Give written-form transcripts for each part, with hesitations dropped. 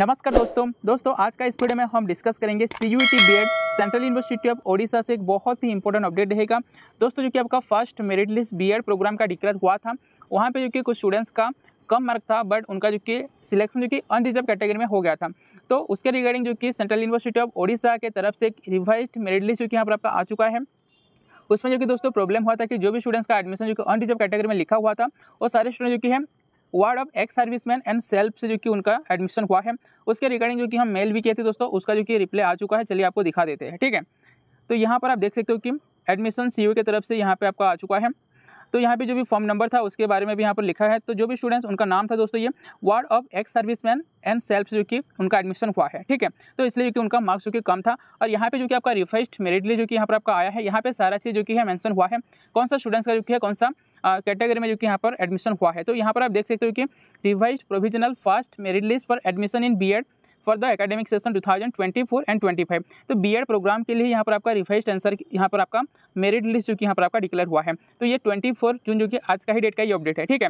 नमस्कार दोस्तों आज का इस वीडियो में हम डिस्कस करेंगे CUET B.Ed central university of Odisha से एक बहुत ही इंपॉर्टेंट अपडेट रहेगा दोस्तों, जो कि आपका first merit list B.Ed programme का डिक्लेयर हुआ था। वहाँ पे जो कि कुछ स्टूडेंट्स का कम मार्क था बट उनका जो कि सिलेक्शन जो कि अनरिजर्व कैटेगरी में हो गया था, तो उसके रिगार्डिंग जो कि सेंट्रल यूनिवर्सिटी ऑफ ओडिशा के तरफ से एक रिवाइज्ड मेरिट लिस्ट जो कि यहाँ पर आपका आ चुका है। उसमें जो कि दोस्तों प्रॉब्लम हुआ था कि जो भी स्टूडेंट्स का एडमिशन जो कि अनरिजर्व कैटेगरी में लिखा हुआ था वो सारे स्टूडेंट जो कि है ward of ex serviceman and self से जो कि उनका एडमिशन हुआ है। उसके रिगार्डिंग जो कि हम मेल भी किए थे दोस्तों, उसका जो कि रिप्लाई आ चुका है। चलिए आपको दिखा देते हैं, ठीक है। तो यहाँ पर आप देख सकते हो कि एडमिशन CUO के तरफ से यहाँ पे आपका आ चुका है। तो यहाँ पे जो भी फॉर्म नंबर था उसके बारे में भी यहाँ पर लिखा है। तो जो भी स्टूडेंट्स उनका नाम था दोस्तों ये ward of ex serviceman and self जो कि उनका एडमिशन हुआ है, ठीक है। तो इसलिए जो कि उनका मार्क्स जो कि कम था। और यहाँ पे जो कि आपका रिफाइस्ड मेरिट लिस्ट जो कि यहाँ पर आपका आया है, यहाँ पे सारा चीज़ जो कि है मेंशन हुआ है, कौन सा स्टूडेंट्स का जो कि है कौन सा कैटेगरी में जो कि यहाँ पर एडमिशन हुआ है। तो यहाँ पर आप देख सकते हो कि revised provisional first merit list for admission in B.Ed for the academic session 2024 and 2025। तो B.Ed प्रोग्राम के लिए यहाँ पर आपका रिवाइज्ड आंसर यहाँ पर आपका मेरिट लिस्ट जो कि यहाँ पर आपका डिक्लेयर हुआ है। तो ये 24 जून जो कि आज का ही डेट का ये अपडेट है, ठीक है।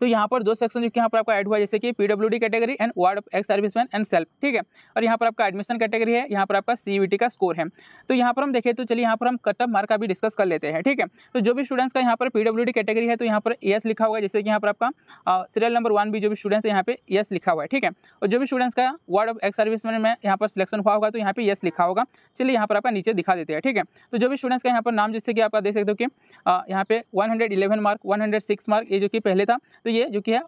तो यहाँ पर दो सेक्शन जो कि यहाँ पर आपका ऐड हुआ है, जैसे कि PWD category and ward of ex serviceman and self, ठीक है। और यहाँ पर आपका एडमिशन कैटेगरी है, यहाँ पर आपका CUET का स्कोर है। तो यहाँ पर हम देखें तो चलिए यहाँ पर हम कटअप मार्क का भी डिस्कस कर लेते हैं, ठीक है। तो जो भी स्टूडेंट्स का यहाँ पर PWD कैटेगरी है तो यहाँ पर ES लिखा हुआ है, जैसे कि यहाँ पर आपका सीरियल नंबर 1 भी जो भी स्टूडेंट्स है यहाँ पे ES लिखा हुआ है, ठीक है। और जो भी स्टूडेंट्स का वार्ड ऑफ एक्स सर्विसमैन में यहाँ पर सिलेक्शन हुआ होगा तो यहाँ पे ES लिखा होगा। चलिए यहाँ पर आपका नीचे दिखा देते हैं, ठीक है। तो जो भी स्टूडेंट्स का यहाँ पर नाम, जैसे कि आप देख सकते हो कि यहाँ पे 111 मार्क 106 मार्क ये जो कि पहले था, तो ये जो कि है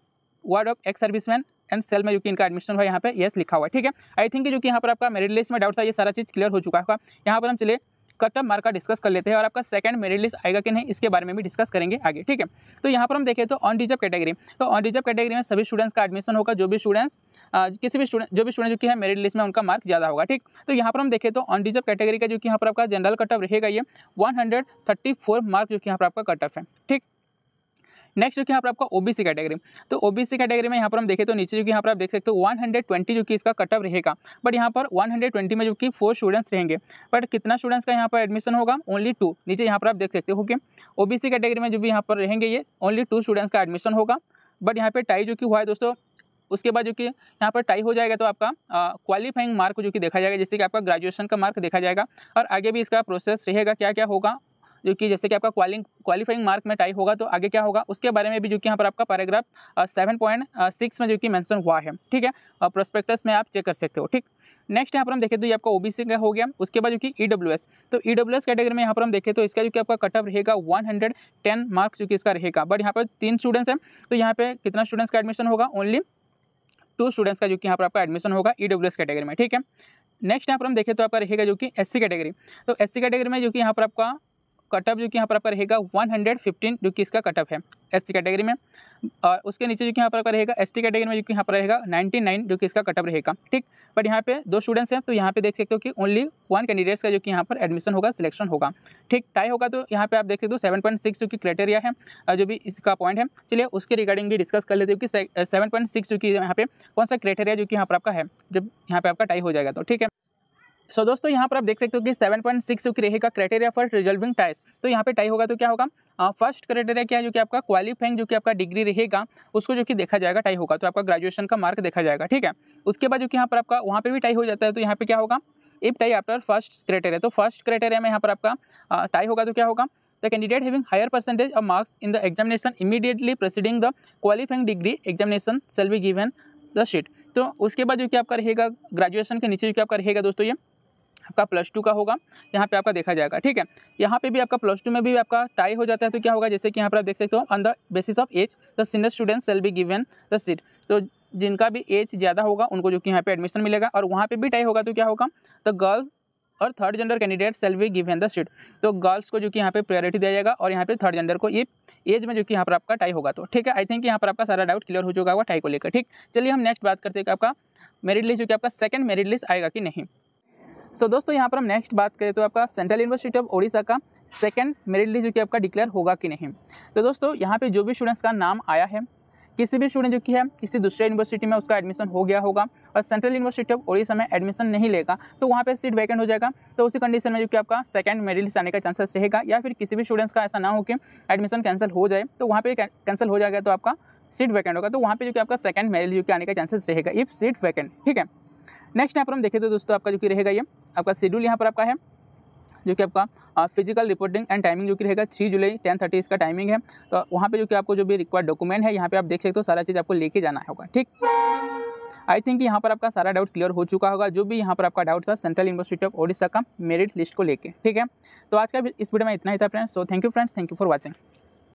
ward of ex serviceman and self में जो कि इनका एडमिशन हुआ है, यहाँ पे ES लिखा हुआ है, ठीक है। आई थिंक जो कि यहाँ पर आपका मेरिट लिस्ट में डाउट था ये सारा चीज़ क्लियर हो चुका होगा। यहाँ पर हम चलिए कट ऑफ मार्क का डिस्कस कर लेते हैं और आपका सेकंड मेरिट लिस्ट आएगा कि नहीं इसके बारे में भी डिस्कस करेंगे आगे, ठीक है। तो यहाँ पर हम देखें तो अनरिजर्व कैटेगरी, तो अनरिजर्व कैटेगरी में सभी स्टूडेंट्स का एडमिशन होगा, जो भी स्टूडेंट्स जो भी स्टूडेंट जो कि है मेरिट लिस्ट में उनका मार्क ज़्यादा होगा, ठीक। तो यहाँ पर हम देखें तो अनरिजर्व कैटेगरी का जो कि यहाँ पर आपका जनरल कट ऑफ रहेगा ये 134 मार्क जो कि यहाँ पर आपका कट ऑफ है, ठीक। नेक्स्ट जो कि यहाँ पर आपका OBC कैटेगरी, तो OBC कैटेगरी में यहाँ पर हम देखें तो नीचे जो कि यहाँ पर आप देख सकते हो 120 जो कि इसका कटअप रहेगा, बट यहाँ पर 120 में जो कि 4 स्टूडेंट्स रहेंगे, बट कितना स्टूडेंट्स का यहाँ पर एडमिशन होगा ओनली 2। नीचे यहाँ पर आप देख सकते हो कि OBC कैटेगरी में जो भी यहाँ पर रहेंगे ये ओनली 2 स्टूडेंट्स का एडमिशन होगा। बट यहाँ पर टाई जो कि हुआ है दोस्तों, उसके बाद जो कि यहाँ पर टाई हो जाएगा तो आपका क्वालिफाइंग मार्क जो कि देखा जाएगा, जैसे कि आपका ग्रेजुएशन का मार्क देखा जाएगा। और आगे भी इसका प्रोसेस रहेगा क्या क्या होगा, जो कि जैसे कि आपका क्वालिफाइंग मार्क में टाई होगा तो आगे क्या होगा उसके बारे में भी जो कि यहाँ पर आपका पैराग्राफ 7.6 में जो कि मेंशन हुआ है, ठीक है। प्रोस्पेक्टस में आप चेक कर सकते हो, ठीक। नेक्स्ट यहाँ पर हम देखें तो ये आपका OBC का हो गया। उसके बाद जो कि EWS, तो EWS कैटेगरी में यहाँ पर हम देखें तो इसका जो कि आपका कटअप रहेगा 110 मार्क्स जो कि इसका रहेगा, बट यहाँ पर 3 स्टूडेंट्स हैं तो यहाँ पर कितना स्टूडेंट्स का एडमिशन होगा ओनली 2 स्टूडेंट्स का जो कि यहाँ पर आपका एडमिशन होगा EWS कैटेगरी में, ठीक है। नेक्स्ट यहाँ पर हम देखें तो आपका रहेगा जो कि SC कैटेगरी, तो SC कैटेगरी में जो कि यहाँ पर आपका कटअप जो कि यहाँ पर आपका रहेगा 115 जो कि इसका कटअप है SC कैटेगरी में। और उसके नीचे जो कि यहाँ पर आपका रहेगा ST कैटेगरी में जो कि यहाँ पर रहेगा 99 जो कि इसका कटअप रहेगा, ठीक। बट यहाँ पे 2 स्टूडेंट्स हैं तो यहाँ पे देख सकते हो कि ओनली 1 कैंडिडेट्स का जो कि यहाँ पर एडमिशन होगा, सिलेक्शन होगा, ठीक। टाई होगा तो यहाँ पे आप देख सकते हो 7.6 जो कि क्राइटेरिया है और जो भी इसका पॉइंट है। चलिए उसके रिगार्डिंग भी डिस्कस कर लेते हो कि 7.6 जो कि यहाँ पे कौन सा क्राइटेरिया जो कि यहाँ पर आपका है जब यहाँ पे आपका टाई हो जाएगा तो, ठीक है। सो दोस्तों यहाँ पर आप देख सकते हो कि 7.6 की रहेगा क्राइटेरिया फॉर रिजॉल्विंग टाइज, तो यहाँ पे टाई होगा तो क्या होगा, फर्स्ट क्राइटेरिया क्या है जो कि आपका क्वालिफाइंग जो कि आपका डिग्री रहेगा उसको जो कि देखा जाएगा। टाई होगा तो आपका ग्रेजुएशन का मार्क देखा जाएगा, ठीक है। उसके बाद जो कि यहाँ पर आपका वहाँ पर भी टाई हो जाता है तो यहाँ पर क्या होगा, if tie after first criteria, तो फर्स्ट क्राइटेरिया में यहाँ पर आपका टाई होगा तो क्या होगा, the candidate having higher percentage of marks in the examination immediately preceding the qualifying degree examination shall be given the seat. तो उसके बाद जो कि आपका रहेगा ग्रेजुएशन के नीचे जो कि आपका रहेगा दोस्तों ये आपका +2 का होगा, यहाँ पे आपका देखा जाएगा, ठीक है। यहाँ पे भी आपका +2 में भी आपका टाई हो जाता है तो क्या होगा, जैसे कि यहाँ पर आप देख सकते हो on the basis of age the senior student shall be given the seat, तो जिनका भी एज ज़्यादा होगा उनको जो कि यहाँ पे एडमिशन मिलेगा। और वहाँ पे भी टाई होगा तो क्या होगा, द गर्ल और third gender candidate shall be given the seat, तो गर्ल्स को जो कि यहाँ पे प्रायोरिटी दिया जाएगा और यहाँ पे थर्ड जेंडर को ये एज में जो कि यहाँ पर आपका टाई होगा, तो ठीक है। आई थिंक यहाँ पर आपका सारा डाउट क्लियर हो चुका होगा टाई को लेकर, ठीक। चलिए हम नेक्स्ट बात करते हैं कि आपका मेरिट लिस्ट जो कि आपका सेकंड मेरिट लिस्ट आएगा कि नहीं। सो दोस्तों यहाँ पर हम नेक्स्ट बात करें तो आपका सेंट्रल यूनिवर्सिटी ऑफ ओडिशा का सेकंड मेरिट लिस्ट जो कि आपका डिक्लेयर होगा कि नहीं। तो दोस्तों यहाँ पे जो भी स्टूडेंट्स का नाम आया है, किसी भी स्टूडेंट जो कि है किसी दूसरे यूनिवर्सिटी में उसका एडमिशन हो गया होगा और सेंट्रल यूनिवर्सिटी ऑफ ओडिशा में एडमिशन नहीं लेगा तो वहाँ पे सीट वैकेंट हो जाएगा, तो उसी कंडीशन में जो कि आपका सेकंड मेरिट लिस्ट आने का चांसेस रहेगा। या फिर किसी भी स्टूडेंट्स का ऐसा ना हो कि एडमिशन कैंसिल हो जाए तो वहाँ पे कैंसिल हो जाएगा तो आपका सीट वैकेंट होगा तो वहाँ पे जो कि आपका सेकंड मेरिट लिस्ट के आने का चांसेस रहेगा इफ सीट वैकेंट। ठीक है, नेक्स्ट यहाँ पर हम देखे तो दोस्तों आपका जो कि रहेगा ये आपका शेड्यूल यहाँ पर आपका है जो कि आपका फिजिकल रिपोर्टिंग एंड टाइमिंग जो कि रहेगा 3 जुलाई 10:30 इसका टाइमिंग है। तो वहाँ पे जो कि आपको जो भी रिक्वायर्ड डॉक्यूमेंट है यहाँ पे आप देख सकते हो, सारा चीज़ आपको लेके जाना होगा। ठीक, आई थिंक यहाँ पर आपका सारा डाउट क्लियर हो चुका होगा जो भी यहाँ पर आपका डाउट था सेंट्रल यूनिवर्सिटी ऑफ ओडिशा का मेरिट लिस्ट को लेके। ठीक है, तो आज का इस वीडियो में इतना ही था friends. So thank you friends, thank you for watching.